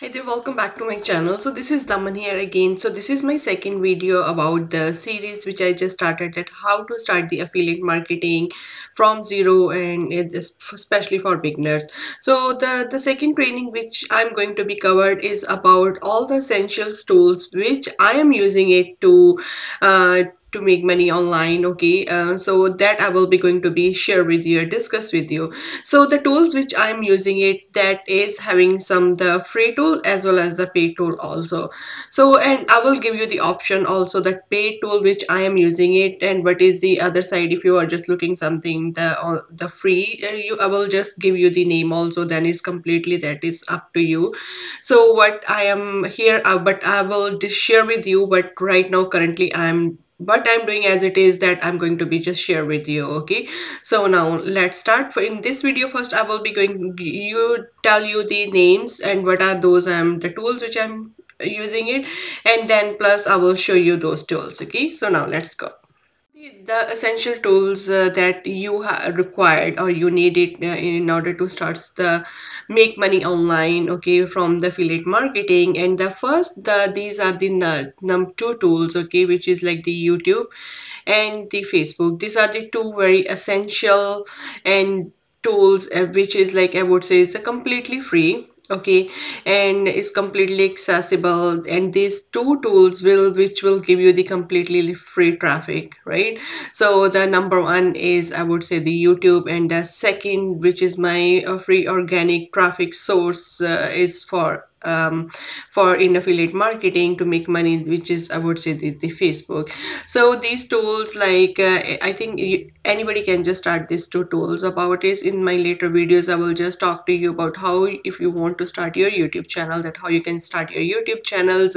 Hey there, welcome back to my channel. So this is Daman here again. So this is my second video about the series which I just started, that how to start the affiliate marketing from zero, and it's especially for beginners. So the second training which I'm going to be covered is about all the essentials tools which I am using it to make money online. Okay, so that I will be going to be share with you, discuss with you. So the tools which I'm using it, that is having some the free tool as well as the paid tool also. So, and I will give you the option also that paid tool which I am using it, and what is the other side if you are just looking something the free, I will just give you the name also, then is completely that is up to you. So what I am here, but I will just share with you what right now currently what I'm doing as it is, that I'm going to be just share with you. Okay, so now let's start. In this video first I will be going to tell you the names and what are those the tools which I'm using it, and then plus I will show you those tools. Okay, so now let's go. The essential tools that you required or you need it in order to start the make money online, okay, from the affiliate marketing. And the first, these are the two tools, okay, which is like the YouTube and the Facebook. These are the two very essential and tools which is like I would say is completely free. Okay, and is completely accessible, and these two tools will give you the completely free traffic, right? So the number one is I would say the YouTube, and the second, which is my free organic traffic source, is for in affiliate marketing to make money, which is I would say the Facebook. So these tools, like I think anybody can just start these two tools. About is in my later videos I will just talk to you about how, if you want to start your YouTube channel, that how you can start your YouTube channels,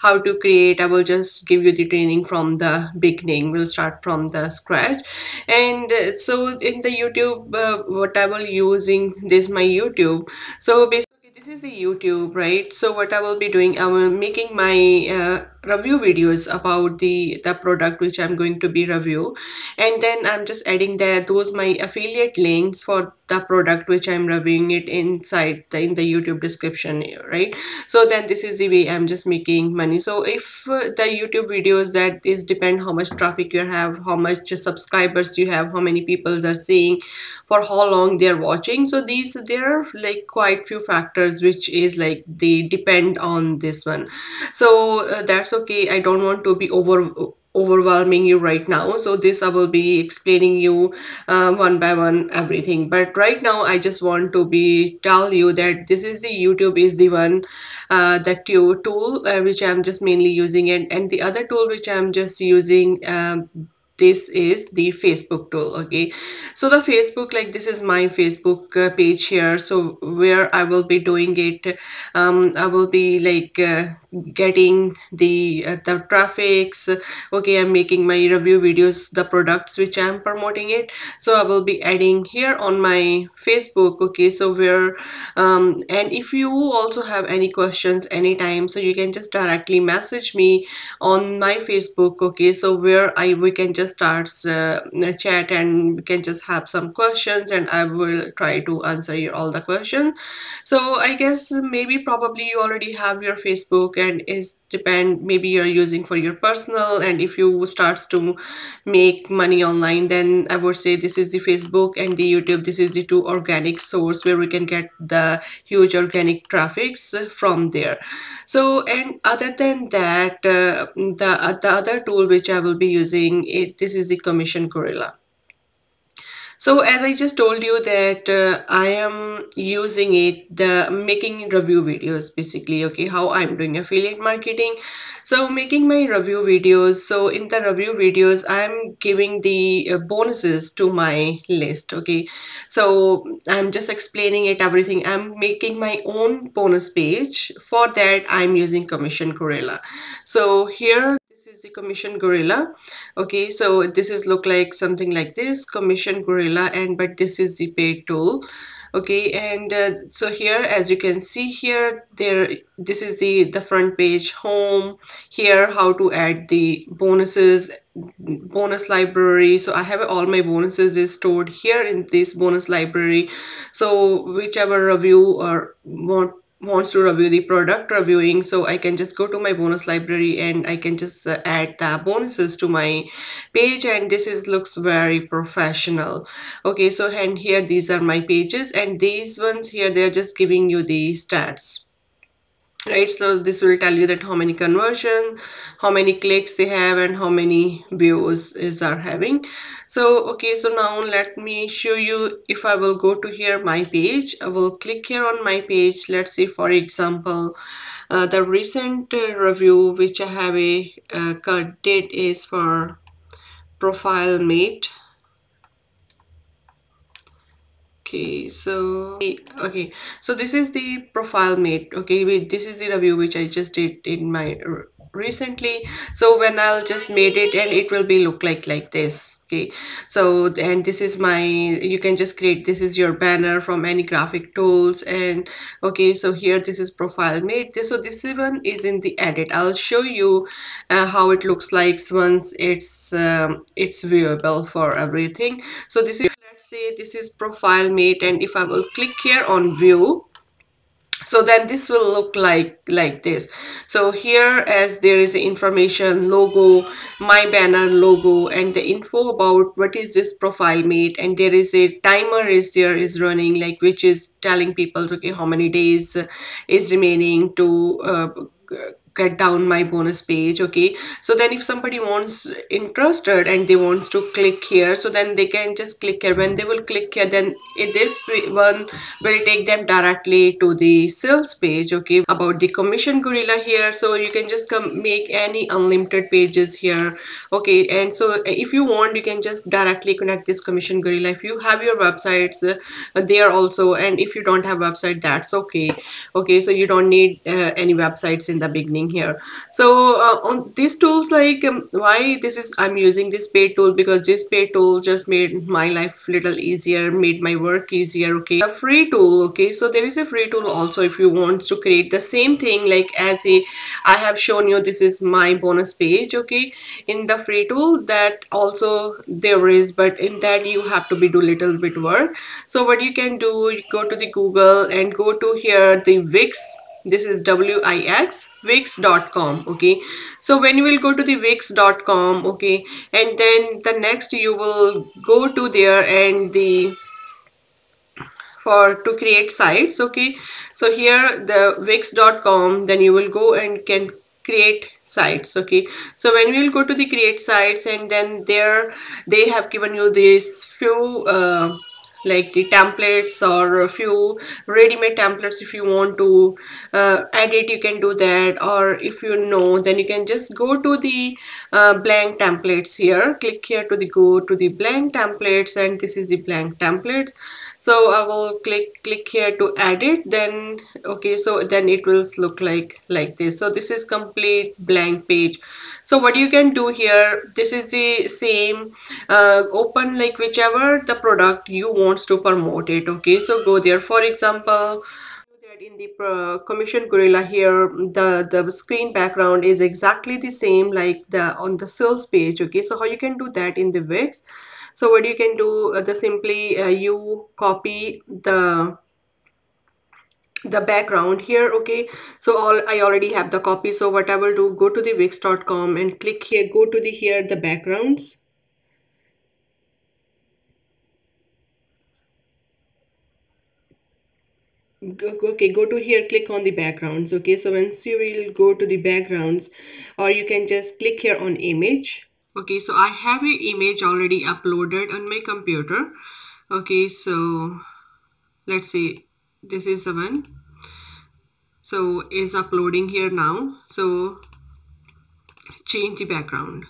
how to create. I will just give you the training from the beginning. We'll start from the scratch. And so in the YouTube, what I will using this my YouTube. So basically this is a YouTube, right? So what I will be doing, I'm making my review videos about the product which I'm going to be review, and then I'm just adding those my affiliate links for the product which I'm reviewing it inside in the YouTube description, right? So then this is the way I'm just making money. So if the YouTube videos, that is depend how much traffic you have, how much subscribers you have, how many people are seeing, for how long they're watching. So there are like quite few factors which is like they depend on this one. So that's okay. I don't want to be overwhelming you right now, so this I will be explaining you one by one everything, but right now I just want to be tell you that this is the YouTube is the one that your tool which I'm just mainly using it, and the other tool which I'm just using, this is the Facebook tool. Okay, so the Facebook, like this is my Facebook page here, so where I will be doing it, I will be like getting the traffics. Okay, I'm making my review videos, the products which I'm promoting it, so I will be adding here on my Facebook. Okay, so where and if you also have any questions anytime, so you can just directly message me on my Facebook. Okay, so where we can just starts a chat, and we can just have some questions, and I will try to answer your all the questions. So I guess maybe probably you already have your Facebook, and is depend maybe you're using for your personal, and if you starts to make money online, then I would say this is the Facebook and the YouTube. This is the two organic source where we can get the huge organic traffics from there. So, and other than that, the other tool which I will be using it, this is the Commission Gorilla. So as I just told you that I am using it, the making review videos basically, okay, how I'm doing affiliate marketing. So making my review videos, so in the review videos, I'm giving the bonuses to my list, okay. So I'm just explaining it everything. I'm making my own bonus page. For that, I'm using Commission Gorilla. So here, is the Commission Gorilla. Okay, so this is look like something like this, Commission Gorilla, and but this is the paid tool. Okay, and so here as you can see here, this is the front page, home, here how to add the bonuses, bonus library. So I have all my bonuses is stored here in this bonus library. So whichever review or want wants to review the product reviewing, so I can just go to my bonus library and I can just add the bonuses to my page, and this is looks very professional. Okay, so and here these are my pages, and these ones here, they're just giving you the stats. Right, so this will tell you that how many conversions, how many clicks they have, and how many views are having. So okay, so now let me show you. If I will go to here my page, I will click here on my page. Let's see, for example, the recent review which I have did is for ProfileMate. Okay, so this is the ProfileMate. Okay, this is the review which I just did in my recently. So when I'll just made it, and it will be look like this. Okay, so and this is my, you can just create, this is your banner from any graphic tools. And okay, so here this is ProfileMate. So this one is in the edit. I'll show you how it looks like once it's viewable for everything. So this is, let's say this is ProfileMate, and if I will click here on view, so then this will look like this. So here as there is information, logo, my banner logo, and the info about what is this ProfileMate, and there is a timer is running, like which is telling people okay how many days is remaining to get down my bonus page. Okay, so then if somebody wants interested and they wants to click here, so then they can just click here. When they will click here, then this one will take them directly to the sales page. Okay, about the Commission Gorilla here, so you can just come make any unlimited pages here. Okay, and so if you want, you can just directly connect this Commission Gorilla if you have your websites there also, and if you don't have website, that's okay. Okay, so you don't need any websites in the beginning here. So on these tools, like why this is, I'm using this paid tool, because this paid tool just made my life little easier, made my work easier. Okay, a free tool. Okay, so there is a free tool also if you want to create the same thing, like as I have shown you, this is my bonus page. Okay, in the free tool that also there is, but in that you have to be do little bit work. So what you can do, you go to the Google and go to here the Wix. This is Wix, Wix.com. Okay, so when you will go to the Wix.com, okay, and then the next you will go to there and the to create sites. Okay, so here the Wix.com, then you will go and can create sites. Okay, so when we will go to the create sites, and then there they have given you these few like the templates or a few ready-made templates. If you want to edit, you can do that, or if you know, then you can just go to the blank templates here, click here to the go to the blank templates, and this is the blank templates. So I will click here to edit, then okay, so then it will look like this. So this is complete blank page. So what you can do here, this is the same open like whichever the product you wants to promote it. Okay, so go there, for example, in the Commission Gorilla here, the screen background is exactly the same like the on the sales page. Okay, so how you can do that in the Wix? So what you can do, you copy the background here. Okay, so I already have the copy, so what I will do, go to the Wix.com and click here, go to the here the backgrounds. Okay, go to here, click on the backgrounds. Okay, so once you will go to the backgrounds, or you can just click here on image. Okay, so I have an image already uploaded on my computer. Okay, so let's see, this is the one, so is uploading here now. So change the background.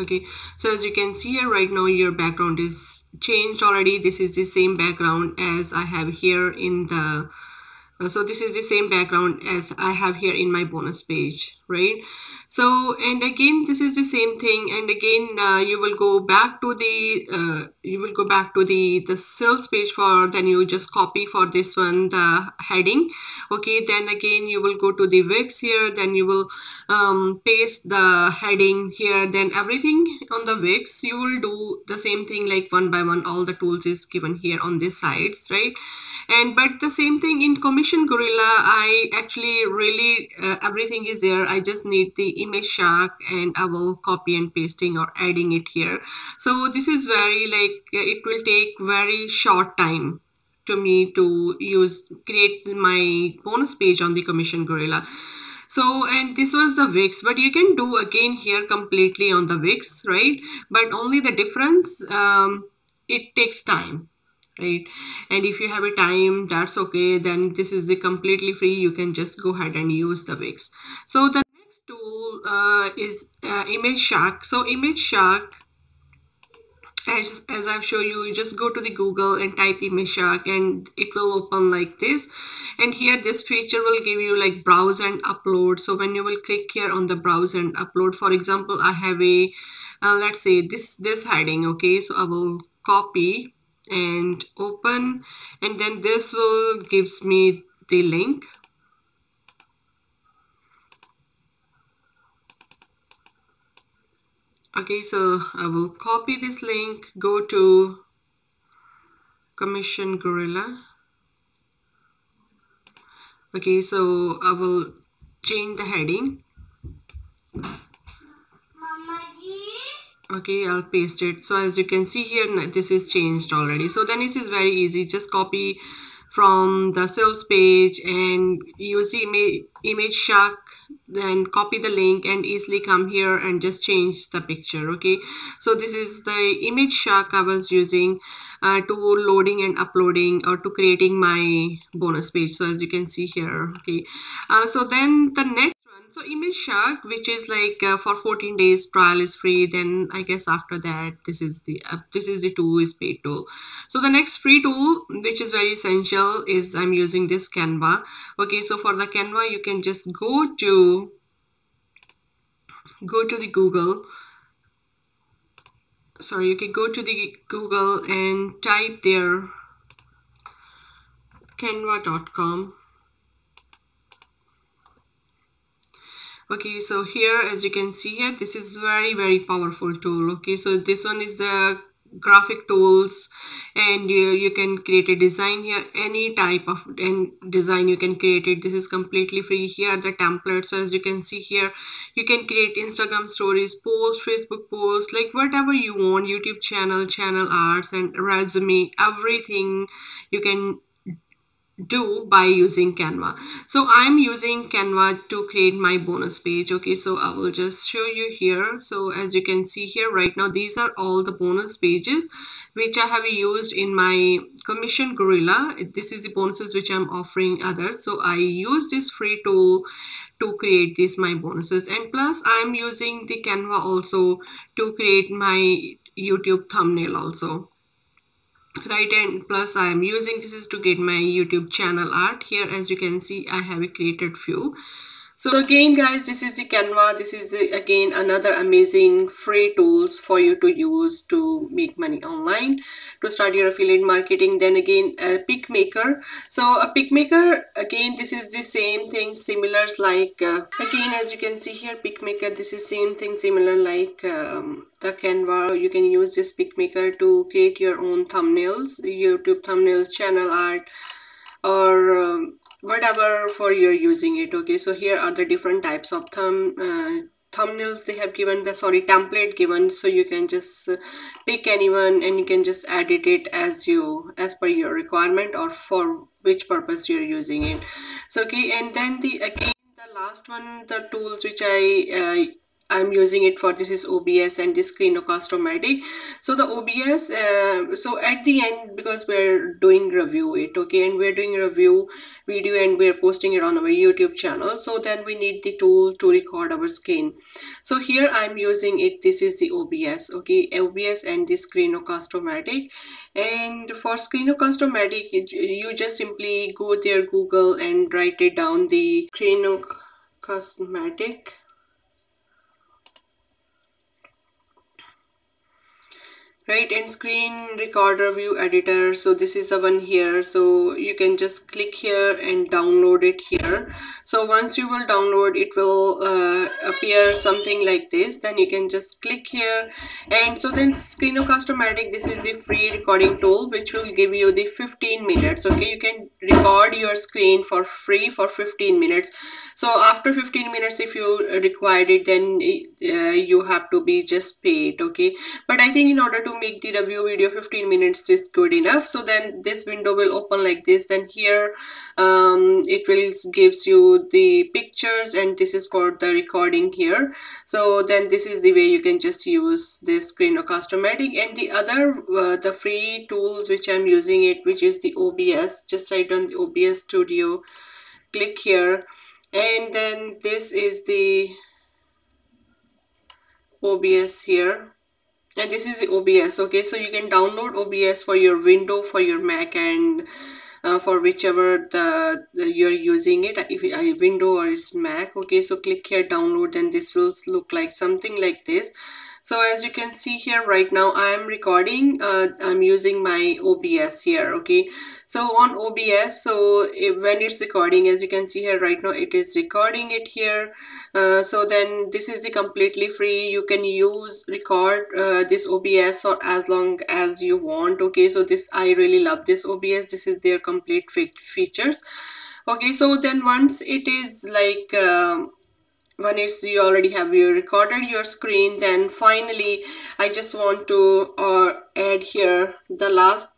Okay, so as you can see here right now, your background is changed already. This is the same background as I have here in the so this is the same background as I have here in my bonus page, right? So and again this is the same thing, and again you will go back to the the sales page, for then you just copy for this one the heading. Okay, then again you will go to the Wix here, then you will paste the heading here, then everything on the Wix you will do the same thing, like one by one all the tools is given here on these sites, right? And but the same thing in Commission Commission Gorilla, I actually really, everything is there. I just need the ImgShark and I will copy and pasting or adding it here. So this is very it will take very short time to me to create my bonus page on the Commission Gorilla. So, and this was the Wix, but you can do again here completely on the Wix, right? But only the difference, it takes time, right? And if you have a time, that's okay. Then this is the completely free. You can just go ahead and use the Wix. So the next tool is ImgShark. So ImgShark, as I've shown you, just go to the Google and type ImgShark and it will open like this. And here this feature will give you like browse and upload. So when you will click here on the browse and upload, for example, I have a, let's say this heading. Okay, so I will copy and open, and then this will gives me the link. Okay, so I will copy this link, go to Commission Gorilla. Okay, so I will change the heading. Okay, I'll paste it. So as you can see here, this is changed already. So then this is very easy. Just copy from the sales page and use ImgShark, then copy the link and easily come here and just change the picture. Okay, so this is the ImgShark I was using to loading and uploading or to creating my bonus page. So as you can see here, okay, so then the next one, so ImgShark, which is for 14 days trial is free. Then I guess after that, this is the tool is paid tool. So the next free tool, which is very essential, is I'm using this Canva. Okay, so for the Canva, you can just go to the Google. Sorry, you can go to the Google and type there canva.com. Okay, so here, as you can see here, this is very, very powerful tool. Okay, so this one is the graphic tools, and you can create a design here, any type of design you can create it. This is completely free. Here are the templates. So as you can see here, you can create Instagram stories, post, Facebook post, whatever you want, YouTube channel arts and resume, everything you can do by using Canva. So I'm using Canva to create my bonus page. Okay, so I will just show you here. So as you can see here right now, these are all the bonus pages which I have used in my Commission Gorilla. This is the bonuses which I'm offering others. So I use this free tool to create this my bonuses, and plus I'm using the Canva also to create my YouTube thumbnail also. Right, and plus I am using this is to get my YouTube channel art. Here, as you can see, I have created few. So again, guys, this is the Canva. This is again another amazing free tools for you to use to make money online, to start your affiliate marketing. Then again, a Pic Maker. So a Pic Maker, again, this is the same thing, similar again, as you can see here, Pic Maker. This is same thing, similar the Canva. You can use this Pic Maker to create your own thumbnails, YouTube thumbnails, channel art, or whatever for you're using it. Okay, so here are the different types of thumbnails they have given, template given. So you can just pick anyone and you can just edit it as per your requirement or for which purpose you're using it. So okay, and then the last one, the tools which I'm using it for, this is OBS and this Screencast-O-Matic. So the OBS, so at the end, because we're doing review it, okay, and we're doing review video and we're posting it on our YouTube channel. So then we need the tool to record our screen. So here I'm using it. This is the OBS, okay, OBS and this Screencast-O-Matic. And for Screencast-O-Matic, you just simply go there, Google, and write it down, the Screencast-O-Matic. right? And screen recorder view editor, so this is the one here. So you can just click here and download it here. So once you will download, it will appear something like this. Then you can just click here, and so then Screencast-O-Matic, this is the free recording tool which will give you the 15 minutes. Okay, you can record your screen for free for 15 minutes. So after 15 minutes if you required it, then you have to be just paid. Okay, but I think in order to make the review video 15 minutes is good enough. So then this window will open like this. Then here it will gives you the pictures, and this is for the recording here. So then this is the way you can just use this Screencast-O-Matic. And the other the free tools which I'm using it, which is the OBS. Just write on the OBS studio, click here, and then this is the OBS here. And this is the OBS. Okay, so you can download OBS for your window, for your Mac, and for whichever the you're using it, if a window or is Mac. Okay, so click here download, and this will look like something like this. So as you can see here right now, I'm recording, I'm using my OBS here. Okay, so on OBS, so when it's recording, as you can see here right now, it is recording it here. So then this is the completely free. You can use record this OBS for as long as you want. Okay, so this, I really love this OBS. This is their complete features. Okay, so then once it is like when it's you already have you recorded your screen, then finally I just want to add here the last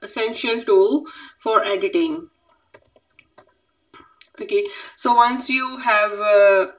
essential tool for editing. Okay, so once you have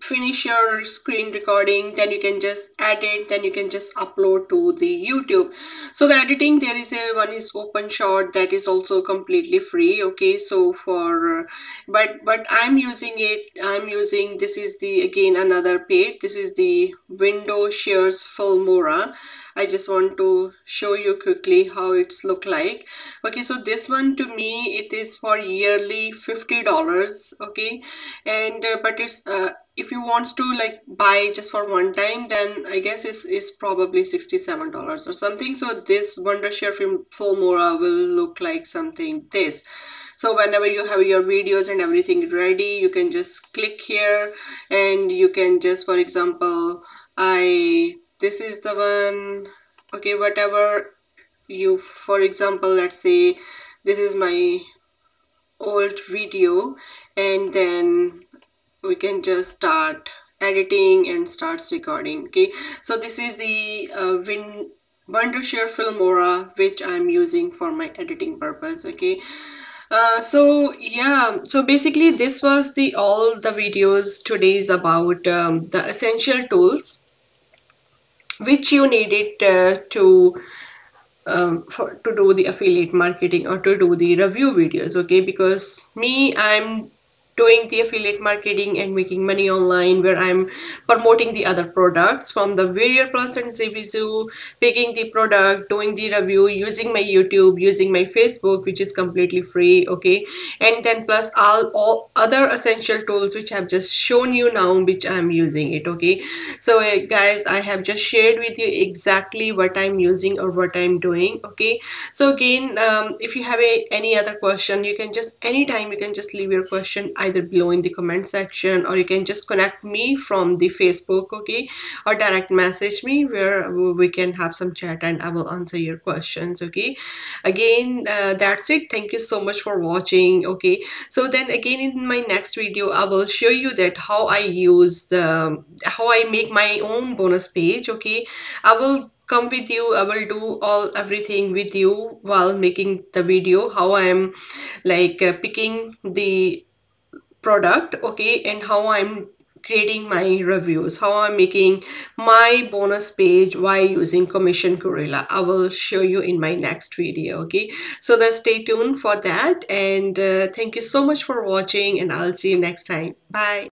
finish your screen recording, then you can just edit, then you can just upload to the YouTube. So the editing, there is a one is OpenShot, that is also completely free. Okay, so for but I'm using it, I'm using, this is the again another page, this is the Wondershare Filmora. I just want to show you quickly how it's look like. Okay, so this one to me, it is for yearly $50. Okay, and but it's if you want to like buy just for one time, then I guess it's probably $67 or something. So this Wondershare Filmora will look like something this. So whenever you have your videos and everything ready, you can just click here, and you can just, for example, this is the one. Okay, whatever you, for example, let's say this is my old video, and then we can just start editing and starts recording. Okay, so this is the Wondershare Filmora which I'm using for my editing purpose. Okay, so yeah, so basically this was the all the videos today's about the essential tools which you needed to do the affiliate marketing or to do the review videos. Okay, because me, I'm doing the affiliate marketing and making money online, where I'm promoting the other products from the Warrior Plus and Zivizu, picking the product, doing the review, using my YouTube, using my Facebook, which is completely free. Okay, and then plus all other essential tools which I've just shown you now, which I'm using it. Okay, so guys, I have just shared with you exactly what I'm using or what I'm doing. Okay, so again, if you have any other question, you can just anytime you can just leave your question either below in the comment section, or you can just connect me from the Facebook. Okay, or direct message me, where we can have some chat and I will answer your questions. Okay, again, that's it. Thank you so much for watching. Okay, so then again in my next video I will show you that how I use how I make my own bonus page. Okay, I will come with you, I will do everything with you while making the video, how I am like picking the product. Okay, and how I'm creating my reviews, how I'm making my bonus page by using Commission Gorilla. I will show you in my next video. Okay, so then stay tuned for that, and thank you so much for watching, and I'll see you next time. Bye.